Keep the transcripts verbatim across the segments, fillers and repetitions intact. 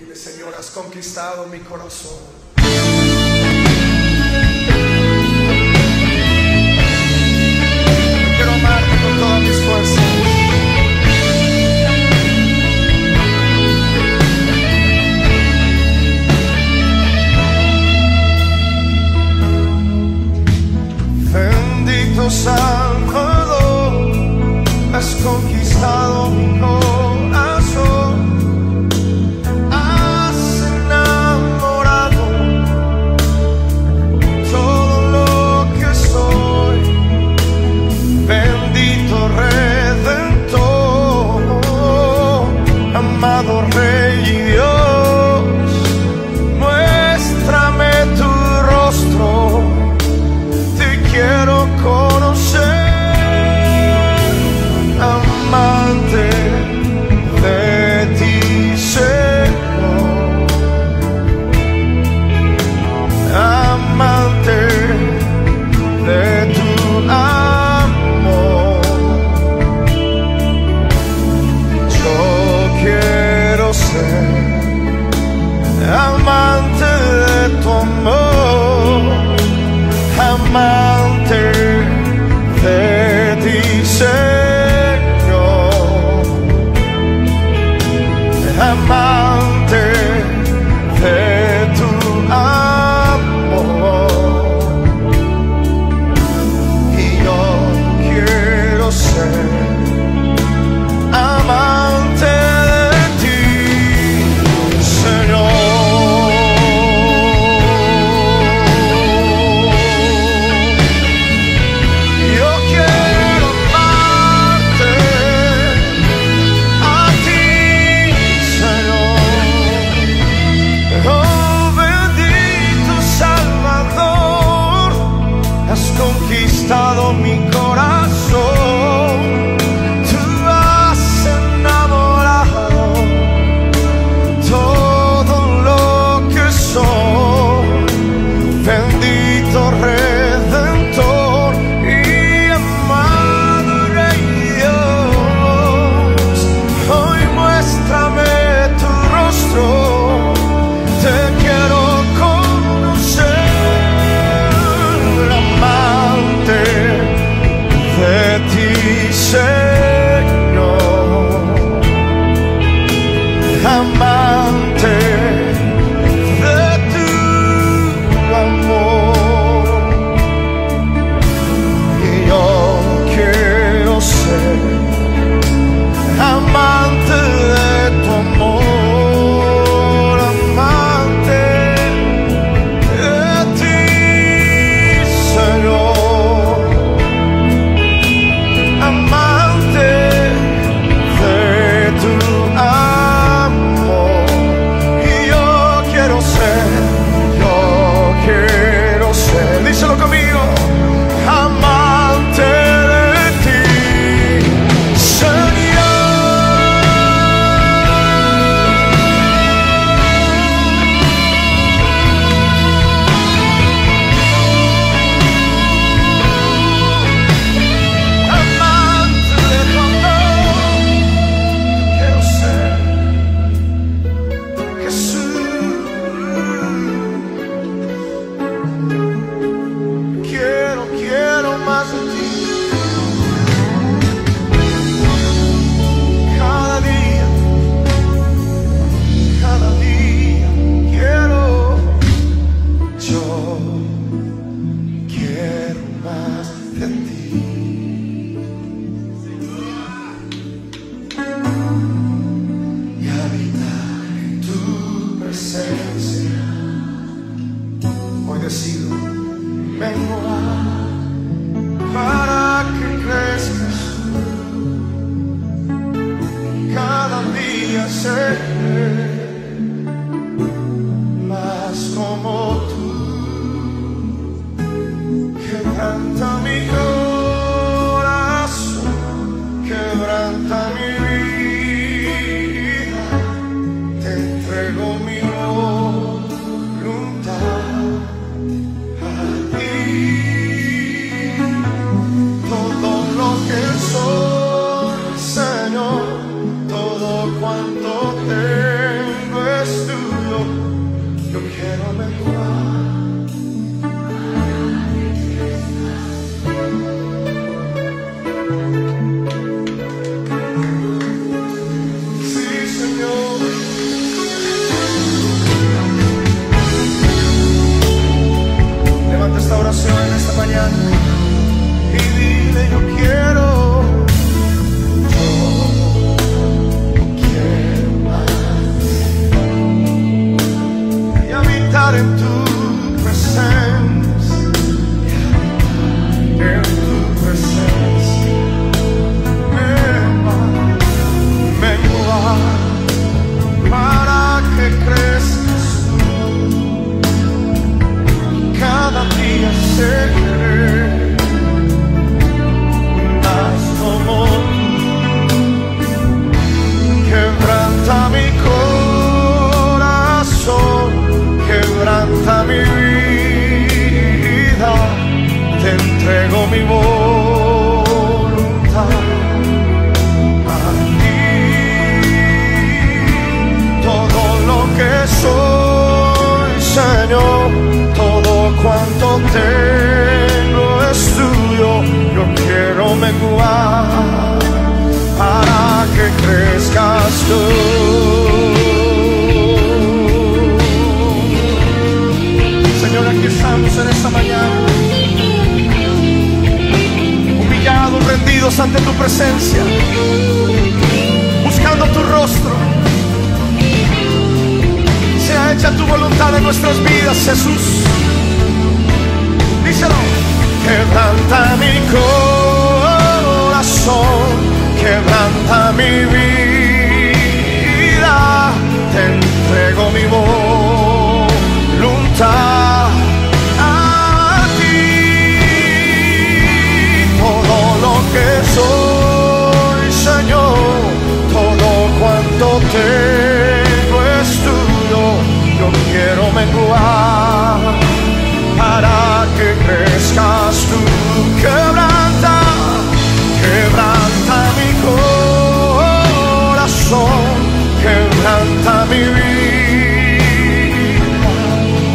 Dile, Señor, has conquistado mi corazón. Quiero amarte con todas mis fuerzas. Salvador, has conquistado mi corazón, has enamorado todo lo que soy, bendito Redentor, amado Rey y Dios, muéstrame tu rostro, te quiero conocer. Soy, Señor, todo cuanto tengo. Ante tu presencia, buscando tu rostro, sea hecha tu voluntad en nuestras vidas, Jesús. Díselo. Quebranta mi corazón, quebranta mi vida, te entrego mi voluntad. Que soy, Señor, todo cuanto tengo es tuyo. Yo quiero menguar para que crezcas tú. Quebranta, quebranta mi corazón, quebranta mi vida,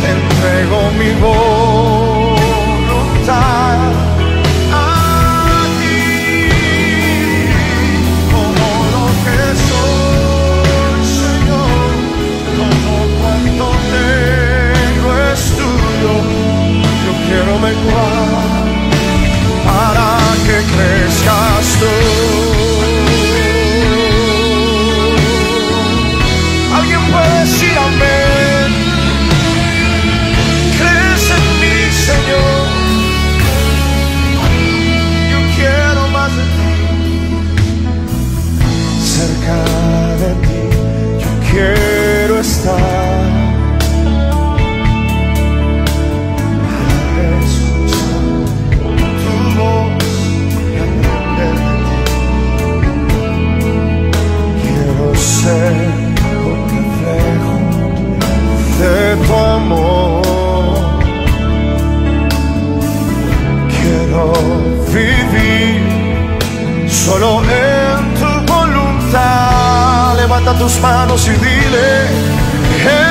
te entrego mi voluntad. Quiero menguar para que crezcas tú. Alguien puede decir amén. Crece en mí, Señor. Yo quiero más de ti, cerca de ti. Yo quiero estar. Ser un reflejo de tu amor. Quiero vivir solo en tu voluntad. Levanta tus manos y dile: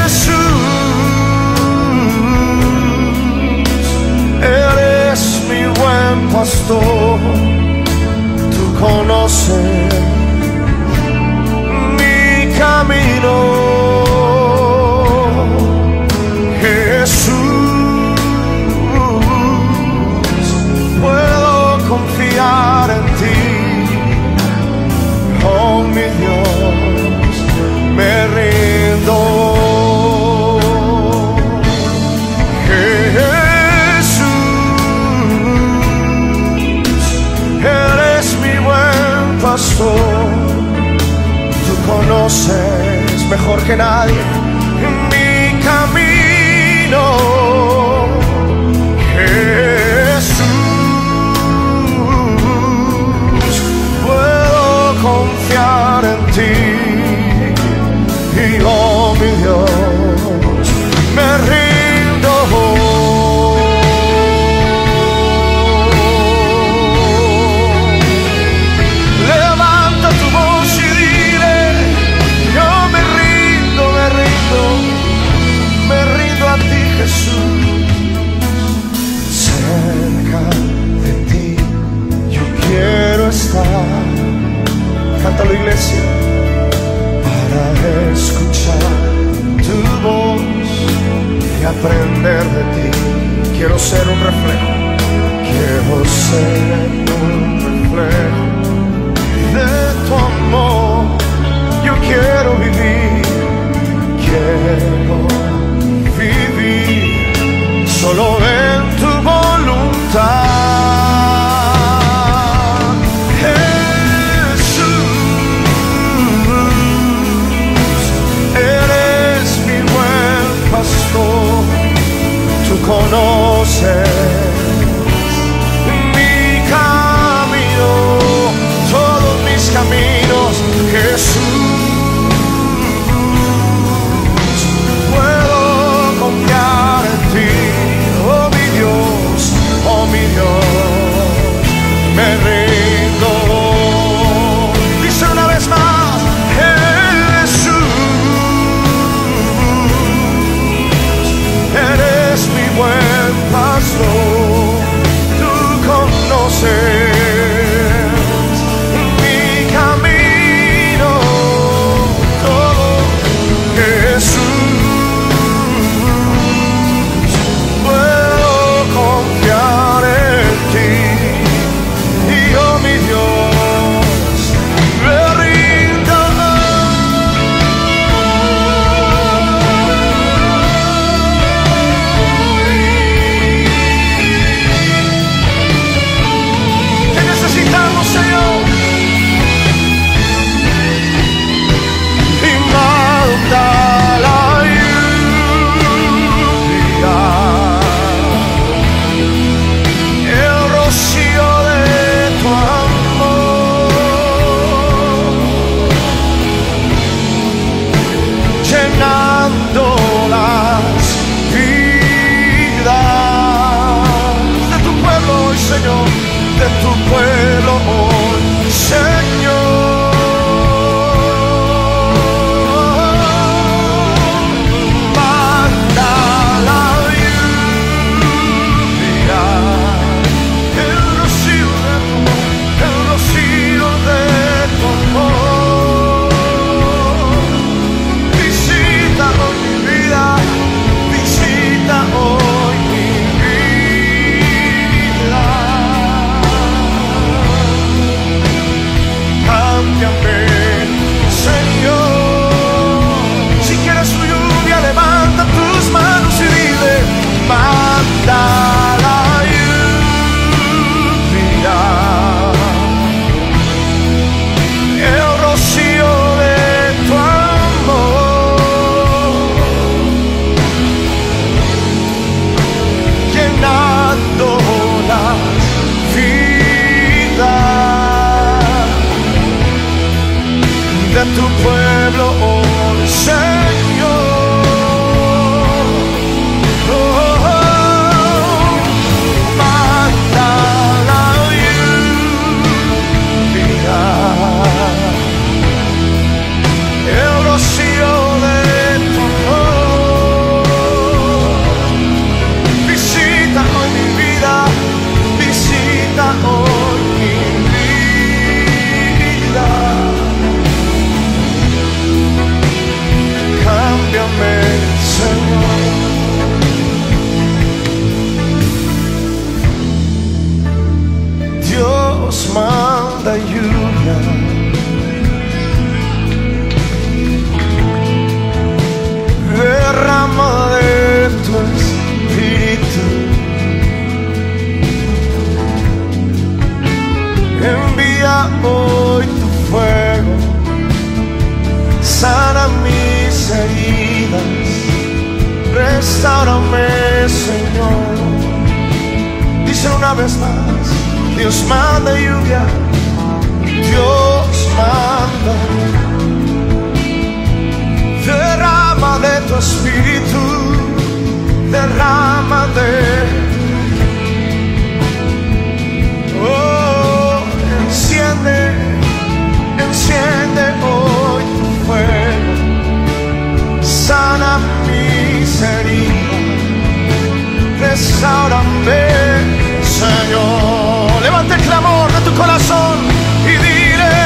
Jesús, eres mi buen pastor, tú conoces camino. Jesús, puedo confiar en ti, oh mi Dios, me rindo. Jesús, eres mi buen pastor, tú conoces mejor que nadie mi camino. Jesús, puedo confiar en ti y oh mi Dios, me rindo. Levanta tu voz y dile: me rindo, me rindo, me rindo a aprender de ti. Quiero ser un reflejo, quiero ser un reflejo de tu amor. Yo quiero vivir, quiero vivir solo en tu voluntad. Conoces mi camino, todos mis caminos, Jesús. Puedo confiar en ti, oh mi Dios, oh mi Dios, me rindo. Dice una vez más, Jesús, eres mi buen pastor, tú conoces mi camino, todo. Jesús, puedo confiar en ti, y yo, mi Dios, me rindo. Restaurame, Señor. Dice una vez más, Dios manda lluvia, Dios manda. Derrama de tu espíritu, derrama de. Oh, enciende, enciende hoy tu fuego, sana mis heridas, restaurame, Señor. Levanta el clamor de tu corazón y dile: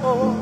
Oh,